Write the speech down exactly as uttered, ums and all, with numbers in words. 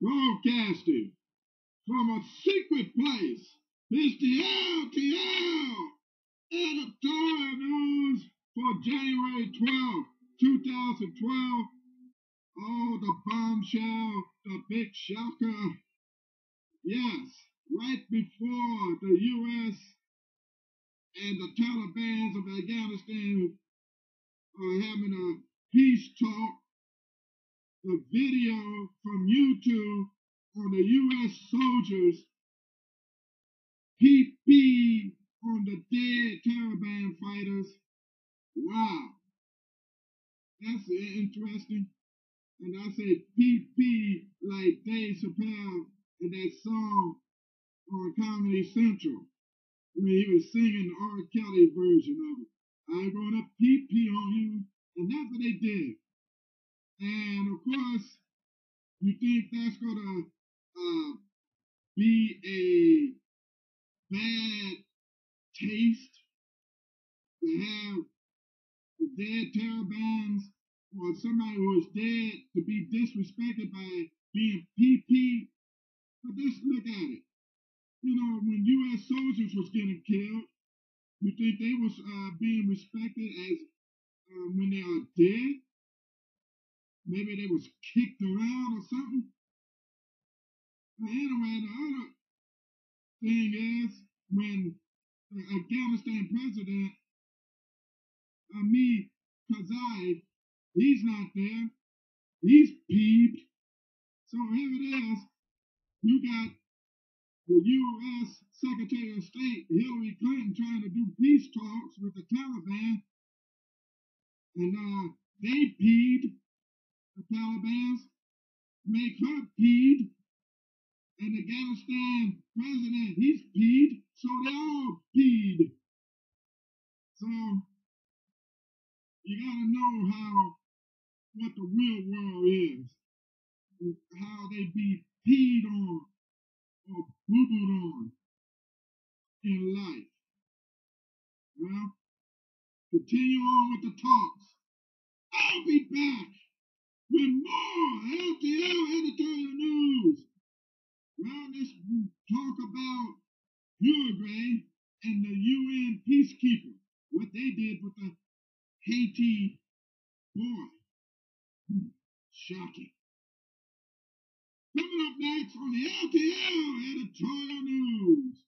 broadcasting from a secret place. It's the L T L editorial news for January twelfth, two thousand twelve. Oh, the bombshell, the big shocker. Yes, right before the U S and the Taliban of Afghanistan are having a peace talk, the video from YouTube on the U S soldiers P P on the dead Taliban fighters. Wow. That's interesting. And I say P P like Dave Chappelle in that song on Comedy Central. I mean, he was singing the R. Kelly version of it. I'm going to P P on you. And that's what they did. And of course, you think that's going to uh, be a bad taste to have the dead Taliban or somebody who is dead to be disrespected by being P P? But let's look at it. You know, when U S soldiers was getting killed, you think they was uh, being respected as uh, when they are dead? Maybe they was kicked around or something? But anyway, the other thing is, when the Afghanistan president, Hamid Karzai, he's not there. He's peeved. So here it is. You got the U S Secretary of State, Hillary Clinton, trying to do peace talks with the Taliban. And uh, they peeved. The Taliban make her peeved. And the Afghanistan president, he's peed, so they all peed. So you gotta know how what the real world is, how they be peed on or boo-booed on in life. Well, continue on with the talks. I'll be back with more L T L editorial news. Well, let's talk about Uruguay and the U N peacekeeper, what they did with the Haiti boy. Hmm, shocking. Coming up next on the L T L editorial news.